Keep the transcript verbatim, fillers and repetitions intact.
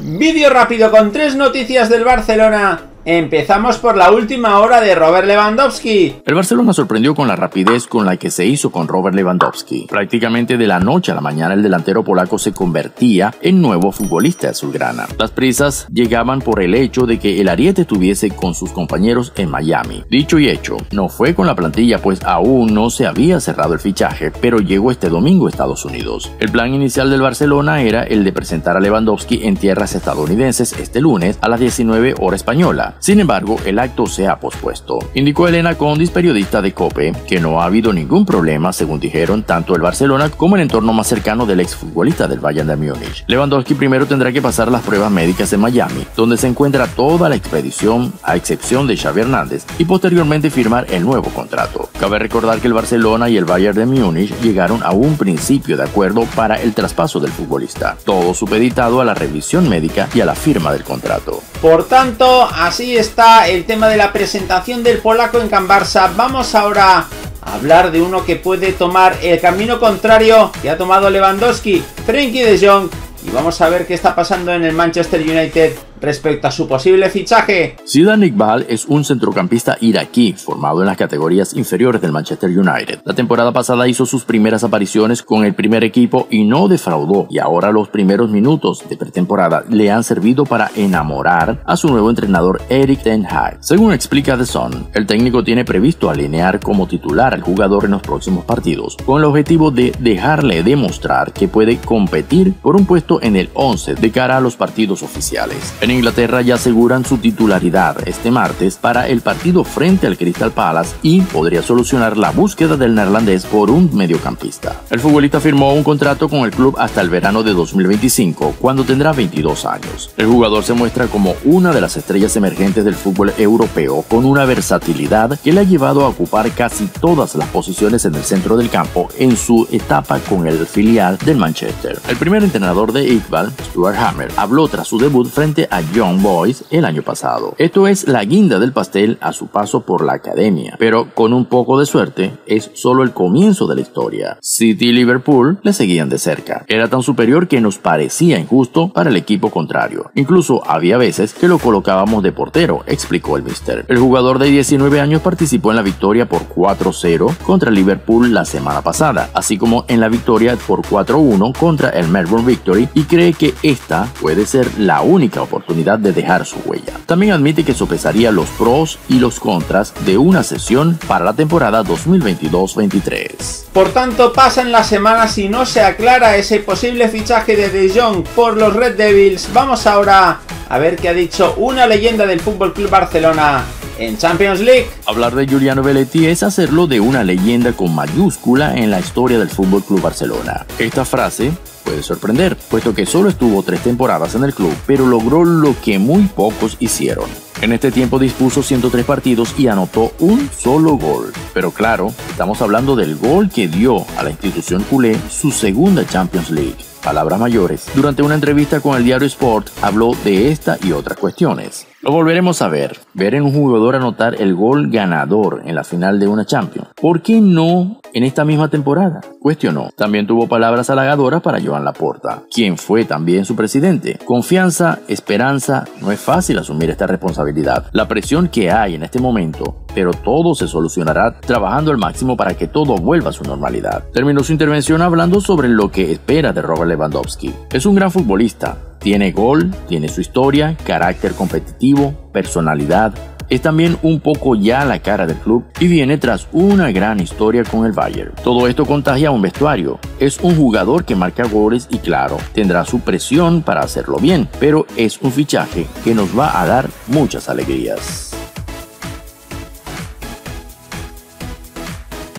Vídeo rápido con tres noticias del Barcelona. Empezamos por la última hora de Robert Lewandowski. El Barcelona sorprendió con la rapidez con la que se hizo con Robert Lewandowski. Prácticamente de la noche a la mañana el delantero polaco se convertía en nuevo futbolista azulgrana. Las prisas llegaban por el hecho de que el ariete estuviese con sus compañeros en Miami. Dicho y hecho, no fue con la plantilla, pues aún no se había cerrado el fichaje, pero llegó este domingo a Estados Unidos. El plan inicial del Barcelona era el de presentar a Lewandowski en tierras estadounidenses este lunes a las diecinueve horas española. Sin embargo, el acto se ha pospuesto. Indicó Elena Condis, periodista de COPE, que no ha habido ningún problema, según dijeron tanto el Barcelona como el entorno más cercano del exfutbolista del Bayern de Múnich. Lewandowski primero tendrá que pasar las pruebas médicas en Miami, donde se encuentra toda la expedición, a excepción de Xavi Hernández, y posteriormente firmar el nuevo contrato. Cabe recordar que el Barcelona y el Bayern de Múnich llegaron a un principio de acuerdo para el traspaso del futbolista, todo supeditado a la revisión médica y a la firma del contrato. Por tanto, así está el tema de la presentación del polaco en Can Barça. Vamos ahora a hablar de uno que puede tomar el camino contrario que ha tomado Lewandowski, Frenkie de Jong, y vamos a ver qué está pasando en el Manchester United respecto a su posible fichaje. Zidane Iqbal es un centrocampista iraquí formado en las categorías inferiores del Manchester United. La temporada pasada hizo sus primeras apariciones con el primer equipo y no defraudó, y ahora los primeros minutos de pretemporada le han servido para enamorar a su nuevo entrenador Erik Ten Hag. Según explica The Sun, el técnico tiene previsto alinear como titular al jugador en los próximos partidos, con el objetivo de dejarle demostrar que puede competir por un puesto en el once de cara a los partidos oficiales. En Inglaterra ya aseguran su titularidad este martes para el partido frente al Crystal Palace y podría solucionar la búsqueda del neerlandés por un mediocampista. El futbolista firmó un contrato con el club hasta el verano de dos mil veinticinco, cuando tendrá veintidós años. El jugador se muestra como una de las estrellas emergentes del fútbol europeo, con una versatilidad que le ha llevado a ocupar casi todas las posiciones en el centro del campo en su etapa con el filial del Manchester. El primer entrenador de Iqbal, Stuart Hammer, habló tras su debut frente a a Young Boys el año pasado. Esto es la guinda del pastel a su paso por la academia, pero con un poco de suerte es solo el comienzo de la historia. City y Liverpool le seguían de cerca. Era tan superior que nos parecía injusto para el equipo contrario. Incluso había veces que lo colocábamos de portero, explicó el mister. El jugador de diecinueve años participó en la victoria por cuatro cero contra Liverpool la semana pasada, así como en la victoria por cuatro uno contra el Melbourne Victory, y cree que esta puede ser la única oportunidad de dejar su huella. También admite que sopesaría los pros y los contras de una cesión para la temporada dos mil veintidós veintitrés. Por tanto, pasan las semanas y no se aclara ese posible fichaje de De Jong por los Red Devils. Vamos ahora a ver qué ha dicho una leyenda del F C Barcelona en Champions League. Hablar de Juliano Belletti es hacerlo de una leyenda con mayúscula en la historia del F C Barcelona. Esta frase puede sorprender, puesto que solo estuvo tres temporadas en el club, pero logró lo que muy pocos hicieron. En este tiempo dispuso ciento tres partidos y anotó un solo gol. Pero claro, estamos hablando del gol que dio a la institución culé su segunda Champions League. Palabras mayores. Durante una entrevista con el diario Sport habló de esta y otras cuestiones. Lo volveremos a ver, ver en un jugador anotar el gol ganador en la final de una Champions. ¿Por qué no en esta misma temporada?, cuestionó. También tuvo palabras halagadoras para Joan Laporta, quien fue también su presidente. Confianza, esperanza, no es fácil asumir esta responsabilidad. La presión que hay en este momento, pero todo se solucionará trabajando al máximo para que todo vuelva a su normalidad. Terminó su intervención hablando sobre lo que espera de Robert Lewandowski. Es un gran futbolista. Tiene gol, tiene su historia, carácter competitivo, personalidad. Es también un poco ya la cara del club y viene tras una gran historia con el Bayern. Todo esto contagia a un vestuario. Es un jugador que marca goles y claro, tendrá su presión para hacerlo bien, pero es un fichaje que nos va a dar muchas alegrías.